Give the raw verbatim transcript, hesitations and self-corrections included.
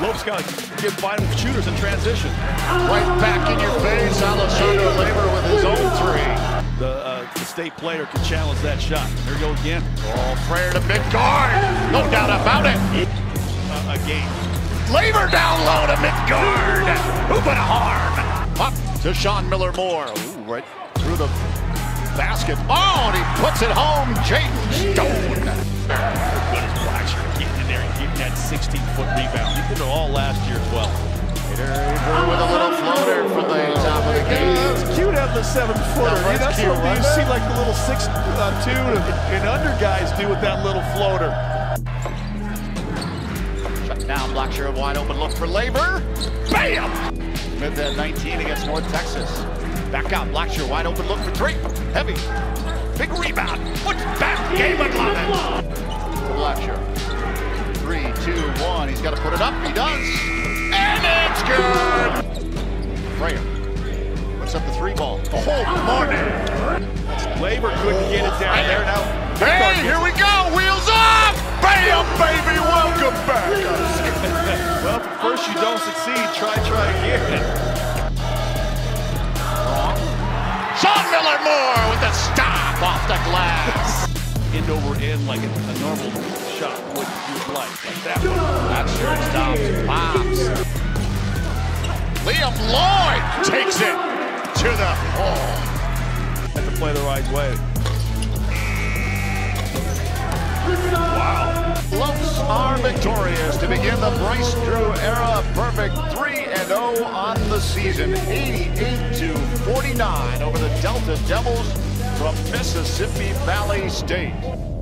Lopes got to get vital shooters in transition. Right back in your face, Alessandro Labor with his own three. The, uh, the state player can challenge that shot. There you go again. Oh, Freya to Midtgaard. No doubt about it. Uh, a game. Labor down low to Midtgaard. Hooping hard. Up to Sean Miller-Moore. Ooh, right through the basket. Oh, and he puts it home. James Stone. Blackshire getting in there and getting that sixteen foot rebound. He did it all last year as well. With a little floater from the top of the game. It's cute having the seven footer. That that's cute, what right? You see, like the little six uh, two and under guys do with that little floater. Shut down Blackshire, wide open look for Labor. Bam! Mid that nineteen against North Texas. Back out Blackshire, wide open look for three. Heavy, big rebound. Puts back game and love it. Blackshire. Three, two, one. He's got to put it up. He does. And it's good. Freya puts up the three ball. The whole morning. Labor couldn't get it down there now. Hey, here we go. Wheels off. Bam, baby. Welcome back. Well, first you don't succeed. Try, try again. Sean Miller-Moore with a stop off the glass. End over end like a, a normal shot would you like. Like that one. Blackshire stops, pops. Liam Lloyd takes it to the hole. Have to play the right way. Wow. Lopes are victorious to begin the Bryce Drew era. Perfect three and oh on the season. eighty-eight to forty-nine over the Delta Devils from Mississippi Valley State.